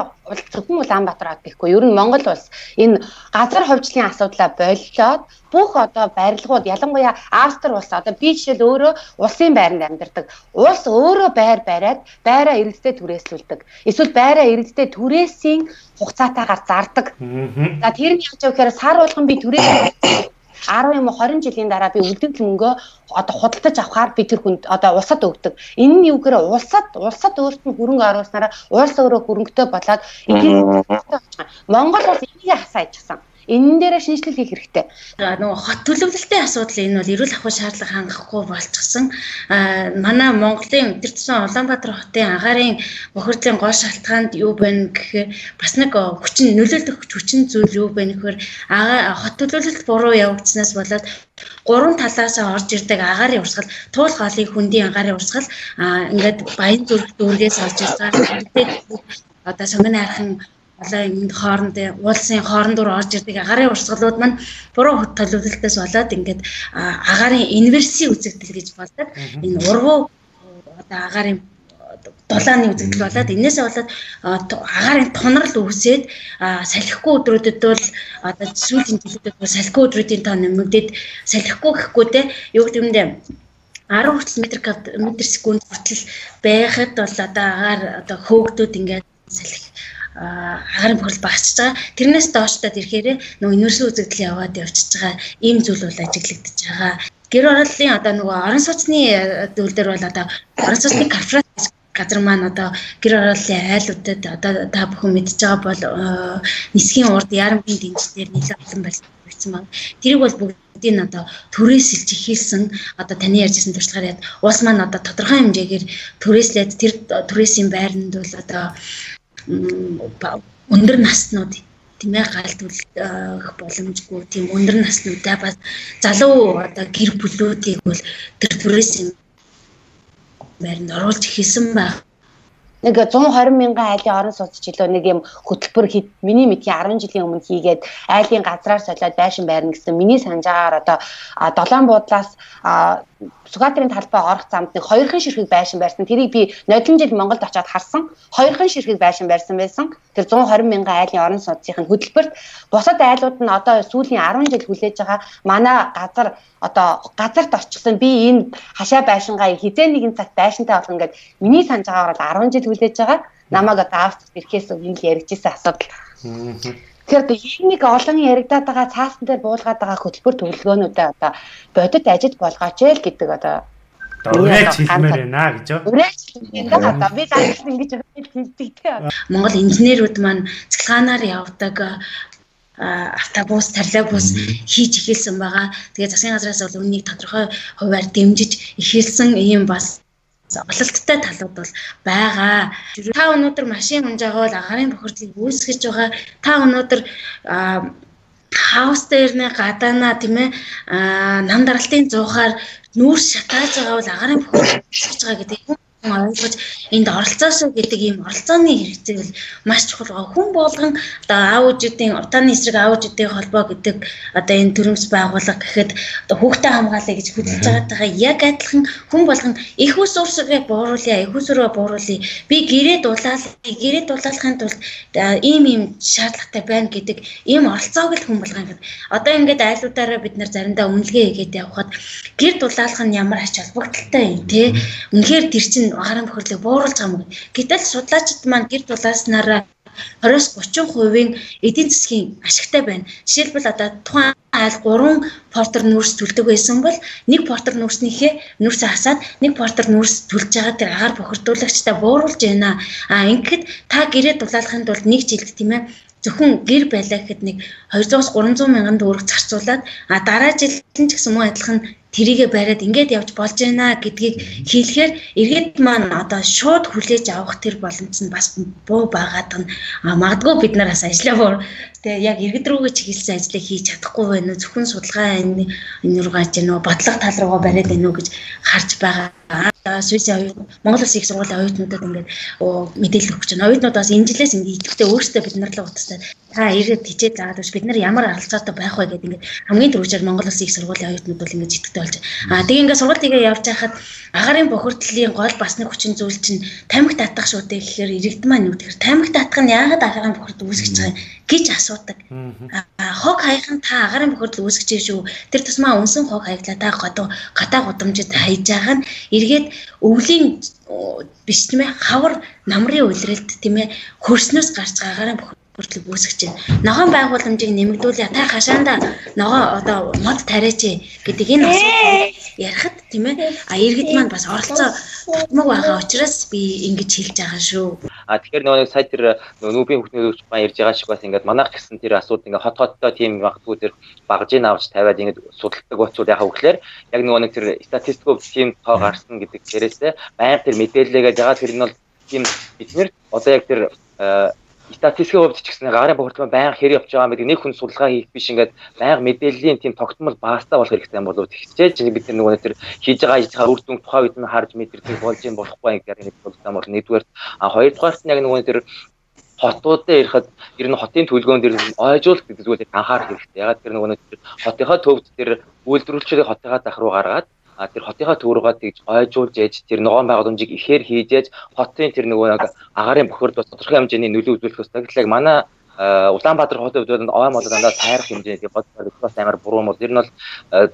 зөвхөн Улаанбаатар хот гэхгүй, ер нь Монгол улс энэ газар хувьчлалын асуудлаа болилоод бүх одоо барилгууд, ялангуяа Австрал улс одоо би жишээл өөрөө улсын байранд амьдардаг. Улс өөрөө байр бариад байраа иргэдэд түрээслүүлдэг. Эсвэл байраа иргэдэд түрээсийн хугацаатаагаар зардаг. За тэр нь яаж вэ гэхээр сар болгон би түрээсээ 10 юм уу 20 жилийн дараа би үлдэгдэл мөнгөө одоо худалдаж авахаар би тэр хүнд одоо улсад өгдөг. Энэ нь юу гэрэ улсад өөрт нь хөрөнгө оруулснараа улс өөрөө хөрөнгөтэй болоод Монгол улс энийг хасаа ичсэн. Энэ дээрээ шинжилгээ хийх хэрэгтэй. Нөгөө хот төлөвлөлтийн асуудал энэ бол эрүүл ахуй шаардлага хангахгүй болчихсон. Манай Монголын өдөртсөн Улаанбаатар хотын агарын бохирдлын гол шалтгаанд юу байна гэхээр бас нэг хүчин нөлөөлөх хүчин зүйл юу байна гэхээр хот төлөвлөлт буруу явагдсанаас болоод гурван талаас орж ирдэг агарын урсгал, туул хоолын хөндийн агарын урсгал ингээд баян зүрх дүүргээс орж ирсэн. Одоо сонгоны архан Alang horn de waltzing horn door architecting agari or solot man poro taludilta solat inget agari inversi utsitlij faltat in orvo agari толооны үзэгдэл болоод энээсээ болоод агаарын тонрол үүсээд салхихгүй өдрүүдэд бол одоо сүүлийн жилүүдэд салхихгүй өдрүүдийн тоо нэмэгдээд салхихгүй гэхгүй те юу гэдэг юм бэ 10 хүртэл метр секунд хүртэл байхад бол одоо агаар одоо хөөгдөд ингээд салхи агаарын бүхэл багасч байгаа. Тэрнээс доошдод ирэхээр нөгөө инверсийн үзэгдэл яваад явчихж байгаа ийм зүйл бол ажиглагдчихж байгаа. Гэр оролтын одоо нөгөө орон сууцны зүйл дээр бол одоо орон сууцны корпорац газар маань одоо гэр оролтын айлуудад одоо та бүхэн мэдж байгаа бол нисхийн урд ярамгийн дэмжлэлээр нэлээд олон баригдсан байна. Тэрийг бол бүгдийн одоо төрөөсөлж ихэлсэн одоо таны ярьжсэн туршлагаар яд уус маань одоо тодорхой хэмжээгээр төрөөслээд тэр төрөөсийн байранд бол одоо өндөр наснууд тийм ээ галдуулах боломжгүй тийм өндөр наснуудаа бас залуу одоо гэр бүлүүдийг бол тэр төрөөсийн барин оруулж хийсэн баг. Нэг 120,000 айлын орон сууц жилөө нэг юм хөтөлбөр хэд миний мэдхийн 10 жилийн өмнө хийгээд айлын газраар солиод байшин байрна гэсэн миний санджаагаар одоо долоон буудлаас Сүхбаатарын талбай орох замд нэг 2 ширхэг байшин барьсан. Тэрийг би 90 жил Монголд очиад харсан. 2 ширхэг байшин барьсан байсан. Тэр 120,000 айлын орон сууцын хөтөлбөрт бусад айлууд нь одоо сүүлийн 10 жил хүлээж байгаа. Манай газар одоо газарт орчлон би энэ хашаа байшингаа хизээ нэгэн цаг байшинтай болох ингээд миний санд байгаагаар 10 жил хүлээж байгаа. Намайг одоо авцс ирэхээс өмнө яригдсан асуудал. Тэгэхээр нэг олон яригдаад байгаа цаасан дээр буулгаад байгаа хөтөлбөр төлөвлөгөөнүүдээ одоо бодит ажил болгооч ээ гэдэг одоо үргэлж хэлмээр байна гэж. Үргэлж хэлмээр байна. Би зааж ингэж хэлдэг те. Монгол инженерүүд маань цэглаанаар явдаг автобус, тарлиабус хийж эхэлсэн байгаа. Тэгээ засгийн газраас бол үннийг тодорхой хуваар дэмжиж эхэлсэн ийм бас ололттой талууд бол байгаа. Та өнөөдөр машин хунжаавал агарын бохирдлыг үүсгэж байгаа. Та өнөөдөр хаус дээр нэ гадаана тийм ээ нам даралтын зуухаар нүүр шатааж байгаа бол агарын бохирдлыг үүсгэж байгаа гэдэг юм ойлгож энд оролцоосоо гэдэг ийм оролцооны хэрэгцээ бол маш чухал байгаа. Хүн болгон одоо аавчдын утааны эсрэг аавчдын холбоо гэдэг одоо энэ төрөмс байгууллага гэхэд одоо хүүхдэд хамгаалъя гэж хөдөлж байгаатайгаа яг адилхан хүн болгон их ус урсгээ бууруулъя, их усрөө бууруулъя. Би гэрээ дулаалахын тулд ийм шаардлагатай байна гэдэг ийм оролцоог л хүн болгон гэдэг. Одоо ингээд айлуудаараа бид нар заримдаа үнэлгээ хийгээд явхад гэр дулаалах нь ямар ач холбогдолтой юм те. Үнэхээр тэр чинь агаарын бохирдлыг бууруулж байгаа юм. Гэтэл судлаачид маань гэр дулааснараа 20-30% эдийн засгийн ашигтай байна. Жишээлбэл одоо тухайн айл 3 портер нүүрс төлдөг байсан бол нэг портер нүүрснийхээ нүүрсээ хасаад нэг портер нүүрс төлж байгаа тэр агаар бохирдуулагчтай бууруулж байна. Ингээд та гэрээ дулаалахын тулд нэг жилд тийм ээ зөвхөн гэр байлаа гэхэд нэг 200-300,000 төгрөг зарцуулаад дараа жил ч гэсэн мөн адилхан тэрийгэ бариад ингээд явж болж байна гэдгийг хэлэхээр иргэд маань одоо шууд хүлээж авах тэр боломж нь бас буу байгаад гэн магадгүй бид нараас ажлаа тэгээ яг иргэд рүүгээ чиглэсэн ажлыг хийж чадахгүй байна зөвхөн судалгаа энэ руугаа ч нөө бодлого тал руугаа бариад байна уу гэж харж байгаа. Сүүс Монгол Улсын их сургуулийн оюутнуудад ингээд мэдээлэл өгч байна. Оюутнуудаас энэ жилээс ингээд идэвхтэй өөрсдөө бид нар л утастай та ирээд хичээл заагаад биш бид нар ямар аралцаатай байх вэ гэдэг ингээд хамгийн түрүүчээр Монгол Улсын их сургуулийн оюутнууд бол ингээд идэвхтэй болж байна. Тэгээ ингээд сургууль тгээ явж байхад агарын бохирдлын гол бас нэг хүчин зүйл чинь тамхи татах шүү дээ гэхээр иргэд маань юу гэхээр тамхи татах нь яагаад агарын бохирдл үүсгэж байгаа гэж асуудаг. Хог хаягын та агарын бохирдл үүсгэж шүү. Тэр тусмаа өнсөн хог хаяглаа та гадаа гудамжид хайж байгаа нь эргээд өвлийн биш тийм ээ хавар намрын үйлрэлт тийм ээ хөрснөөс гарч агаарын бохирдлыг үүсгэж байна. Ногоон байгууламжийг нэмэгдүүлээ. Та хашаанда ногоо одоо мод тариач гэдэг энэ асуудал ярихад тийм ээ иргэд маань бас оролцоо татмаг байгаа учраас би ингэж хэлж байгаа шүү. Тэгэхээр нөгөө сая тэр нүүбийн хөтөлбөрч маань ирж байгаа шиг бас ингээд манайх гэсэн тэр асуудал ингээд хот-хоттой тийм магадгүй тэр багжийн авч тавиад ингээд судалдаг болцвол яхаа хөглөр яг нөгөө нэг тэр статистикийн тийм тоо гарсан гэдэг хэрэгсээ баян тэр мэдээлэлгээд ягаад тэр нь бол тийм биднэр одоо яг тэр статистикийн хувьд ч гэсэн агаарын бохирдол байнга хэрэг явж байгаа гэдэг нэг хүн судалгаа хийх биш ингээд байнга мэдээллийн тийм тогтмол баастай болох хэрэгтэй юм болов тэгчээж бид нар нөгөө тэр хийж байгаа ажлынхаа үр дүн тухай үед нь харж мэдэрдэг болж юм болохгүй гэдэг нь бол нэгдүгээр. Хоёрдугаар нь яг нөгөө тэр хотуудаа ирэхэд ер нь хотын төлөвлөгөөн дээр ойжуулах гэдэг зүйлийг анхаарах хэрэгтэй. Ягаад тэр нөгөө хотынхаа төвд тэр үйлдвэрлэлчдийн хотынхаа дах руу гаргаад тэр хотынхаа төв рүүгээ тэгж ойжуулж яаж тэр ногоон байгууламжийг ихээр хийж яаж хотын тэр нөгөө агарын бохирд бас тодорхой хэмжээний нөлөө үзүүлэх ёстой. Гэтэл яг манай Улаанбаатар хотын хувьд ОМ болоод дандаа таарах хэмжээний бод бас амар буруу мод. Ер нь бол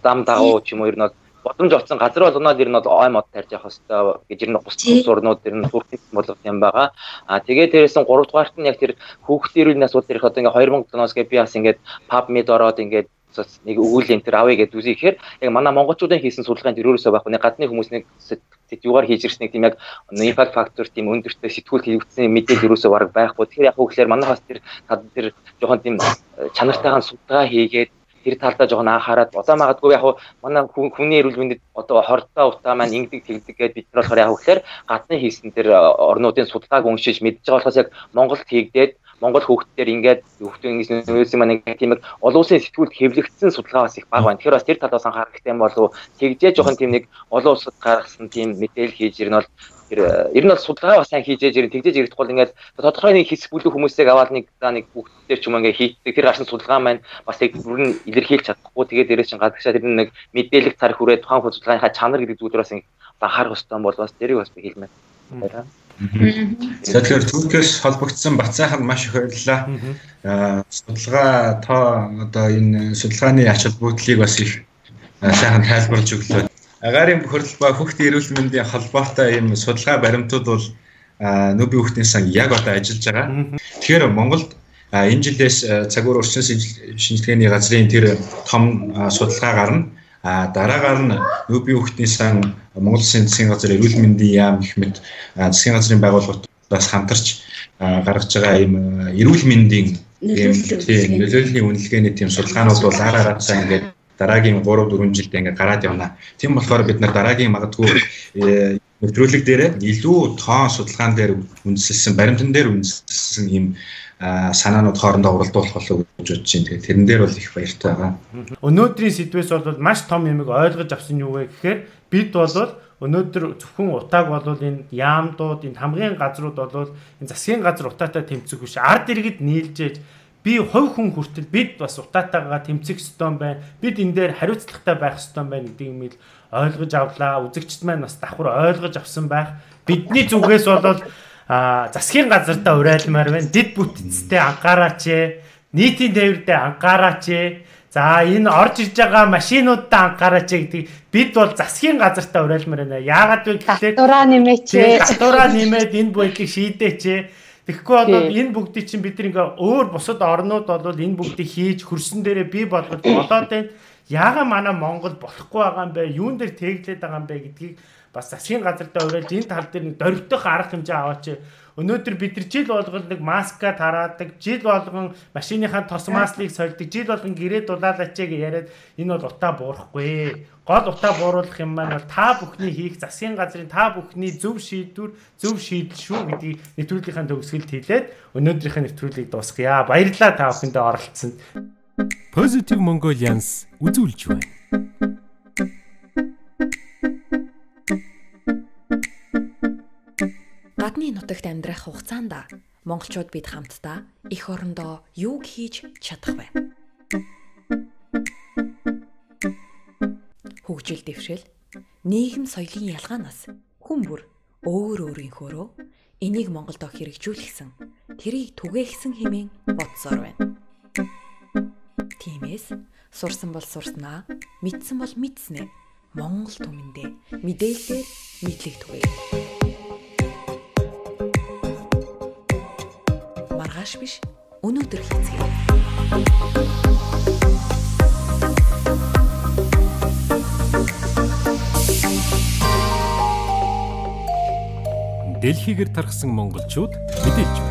зам дагуу ч юм уу ер нь бол боломж олсон газар болгоноо ер нь бол ой мод тарьж явах хэвээр гэж ер нь бус сурнууд ер нь түрхэх болох юм байгаа. А тэгээд тэрээсээ 3 дугаарт нь яг тэр хүүхдийн эрүүл мэндийн асуудал ирэх одоо ингээи 2007-оос гээд би бас ингээд PubMed ороод ингээд нэг өгүүл энэ тэр авъя гэдэг үзье гэхээр яг манай монголчуудын хийсэн судалгаанд өрөөсөө байхгүй нэг гадны хүмүүсийн юугаар хийж ирсэн нэг тийм яг impact factor тийм өндөртэй сэтгүүл хийгдсэн мэдээлэл өрөөсөө бараг байхгүй. Тэгэхээр яг хөөхлээр манайхаас тэр жоохон тийм чанартайхан судалгаа хийгээд тэр талдаа жоохон анхаарад одоо магадгүй яг манай хүний эрүүл мэндэд одоо хортой утаа маань ингэдэг тэгдэг гэдээ бид нар болохоор яг хөөхлөр гадны хийсэн тэр орнуудын судалгааг уншиж мэдж байгаа болохоос яг Монголд хийгдээд Монгол хүүхдүүдээр ингээд хүүхдүүд нөөс юм аа тийм их олон улсын сэтгүүлд хэвлэгдсэн судалгаа бас их баг байна. Тэгэхээр бас тэр талаас анхаарах хэрэгтэй юм болов уу? Тэгжээ жоохон тийм нэг олон улсад гаргасан тийм мэдээлэл хийж ирнэ бол ер нь бол судалгаа бас сайн хийж ирнэ. Тэгжээж ирэх бол ингээд тодорхой нэг хэсэг бүлэг хүмүүсийг аваад нэг хүүхдүүдээр ч юм ингээд хийдэг. Тэр гарсан судалгаа маань бас яг бүр нь илэрхийлж чадахгүй. Тэгээд ирээч гадагшаа тэр нэг мэдээлэл цар хүрээ тухайн судалгааныхаа чанар гэдэг зүйлээр бас анхаарах хэрэгтэй юм бол бас тэрийг бас би хэлмээр. За тэгэхээр Туркиэс холбогдсон Бацааханд маш их баярлалаа. Судалгаа одоо энэ судалгааны ач холбогдлыг бас их сайхан тайлбарлаж өглөө. Агарын бохирдол ба хүүхдийн эрүүл мэндийн холбоотой ийм судалгаа баримтууд бол Нүби хүүхдийн сан яг одоо ажиллаж байгаа. Тэгэхээр Монголд энэ жилээс Цагуур орчин шинжилгээний газрын тэр том судалгаа гарна. Дараагаар нь Нүби хүүхдийн сан Монгол засгийн газар эрүүл мэндийн яам гэх мэт засгийн газрын байгууллагуудаас хамтарч гаргаж байгаа ийм эрүүл мэндийн нөлөөллийн үнэлгээний тийм судалгаанууд бол араараа цаа ингээд дараагийн 3-4 жилдээ ингээд гараад явна. Тийм болохоор бид нар дараагийн магадгүй нэвтрүүлэг дээрээ илүү тоон судалгаан дээр үндэслсэн, баримтан дээр үндэслсэн ийм санаанууд хоорондоо уралдуулах болов гэж бодож байна. Тэгэхээр тэрэн дээр бол их баяртай байгаа. Өнөөдрийн сэдвээс бол маш том юм ойлгож авсан юу вэ гэхээр бид бол өнөөдөр зөвхөн утааг бол энэ яамдууд, энэ хамгийн газрууд бол энэ засгийн газар утаатай тэмцэх биш. Ард иргэд нийлжээж би хувь хүн хүртэл бид бас утаатайгаа тэмцэх ёстой байна. Бид энэ дээр хариуцлагатай байх ёстой байна гэдэг юм ил ойлгож авлаа. Үзэгчд маань бас давхар ойлгож авсан байх. Бидний зүгээс бол засгийн газартаа урайлмаар байна. Дэд бүтцтэй анхаараач ээ. Нийтийн тээвртэй анхаараач ээ. За энэ орж ирж байгаа машинуудаа анхаараач ээ гэдэг. Бид бол засгийн газартаа урайлмаар байна. Яагаад вэ гэхлээр дураа нэмээч ээ. Дураа нэмээд энэ бүхийг шийдээч ээ. Тэгэхгүй бол энэ бүгдийг чинь бид нэг өөр бусад орнууд бол энэ бүгдийг хийж хөрсөн дээрээ бий болгож болоод байна. Яагаад манай Монгол болохгүй байгаа юм бэ? Юун дээр тэглээд байгаа юм бэ гэдгийг бас засгийн газартаа уриалж энэ тал дээр нэг дөрвтөх арга хэмжээ аваач. Өнөөдөр бид нар жил болгон нэг маска тараадаг, жил болгон машиныхаа тос маслыг сольдог, жил болгон гэрээ дулаалаач гэж яриад энэ бол утаа буурахгүй. Гол утаа бууруулах юм маань бол та бүхний хийх засгийн газрын та бүхний зөв шийдвэр, зөв шийдэл шүү гэдгийг нэвтрүүлгийнхаа төгсгөлд хэлээд өнөөдрийнхээ нэвтрүүлгийг дуусгая. Баярлалаа та бүхэндээ оролцсонд. Positive Mongolians үзүүлж байна. Гадны нутагт амьдрах хугацаанд монголчууд бид хамтдаа эх орондоо юуг хийж чадах вэ? Хөгжил дэвшил, нийгэм соёлын ялгаанаас хүн бүр өөрийнхөөрөө энийг Монголд хэрэгжүүлэхсэн, тэрийг түгээхсэн хэмээн бодсоор байна. Тиймээс сурсан бол сурснаа, мэдсэн бол мэдснээ Монгол түмэндээ мэдээлэлээр мэдлэг түгээе. Маргааш биш өнөөдөр хийцгээе. Дэлхийгээр тархсан монголчууд мэдээлж байна.